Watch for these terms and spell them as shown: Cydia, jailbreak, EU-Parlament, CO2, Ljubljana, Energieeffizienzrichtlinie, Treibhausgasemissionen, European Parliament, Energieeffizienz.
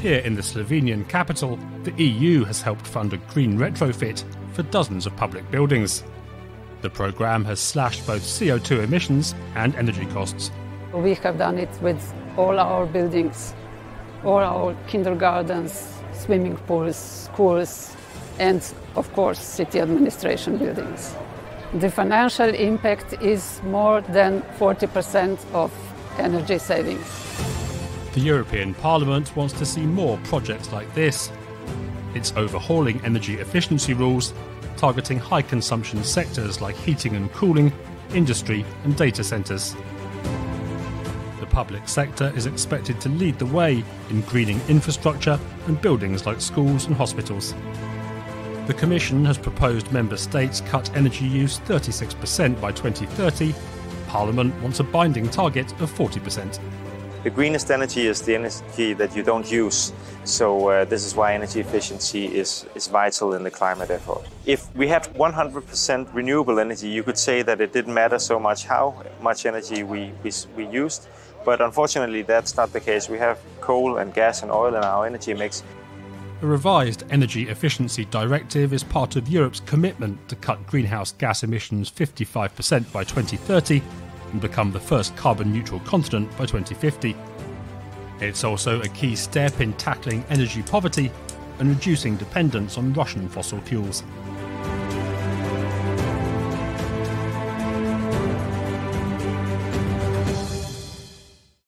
Here in the Slovenian capital, the EU has helped fund a green retrofit for dozens of public buildings. The programme has slashed both CO2 emissions and energy costs. We have done it with all our buildings, all our kindergartens, swimming pools, schools, and of course city administration buildings. The financial impact is more than 40% of energy savings. The European Parliament wants to see more projects like this. It's overhauling energy efficiency rules, targeting high consumption sectors like heating and cooling, industry and data centres. The public sector is expected to lead the way in greening infrastructure and buildings like schools and hospitals. The Commission has proposed member states cut energy use 36% by 2030. Parliament wants a binding target of 40%. The greenest energy is the energy that you don't use, so this is why energy efficiency is vital in the climate effort. If we had 100% renewable energy, you could say that it didn't matter so much how much energy we used, but unfortunately that's not the case. We have coal and gas and oil in our energy mix. A revised energy efficiency directive is part of Europe's commitment to cut greenhouse gas emissions 55% by 2030 and become the first carbon-neutral continent by 2050. It's also a key step in tackling energy poverty and reducing dependence on Russian fossil fuels.